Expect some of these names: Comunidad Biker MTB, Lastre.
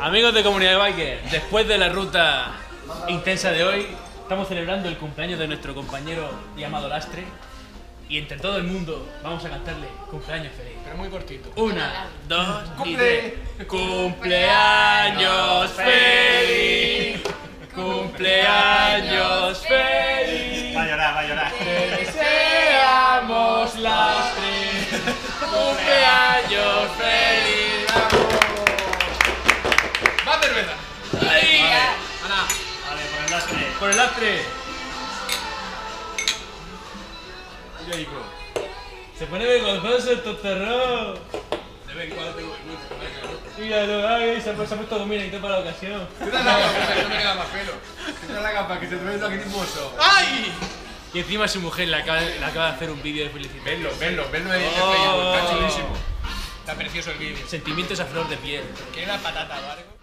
Amigos de Comunidad Biker, después de la ruta intensa de hoy, estamos celebrando el cumpleaños de nuestro compañero llamado Lastre. Y entre todo el mundo vamos a cantarle cumpleaños feliz. Pero muy cortito. Una, dos, y tres. ¡Cumpleaños feliz! ¡Cumpleaños feliz! Va a llorar, va a llorar. Te deseamos, Lastre. ¡Cumpleaños feliz! Por el Lastre. Se pone vergonzoso el tontorrón. De vez en cuando tengo vergüenza. Míralo, ay, se ha puesto dominante para la ocasión. Tú te la capa, que no me queda más pelo. Tú te la capa, que se te ve lo que es hermoso. ¡Ay! Y encima su mujer le acaba de hacer un vídeo de felicidad. Venlo de Facebook, está chulísimo. Está precioso el vídeo. Sentimientos a flor de piel. Quiere la patata, ¿vale?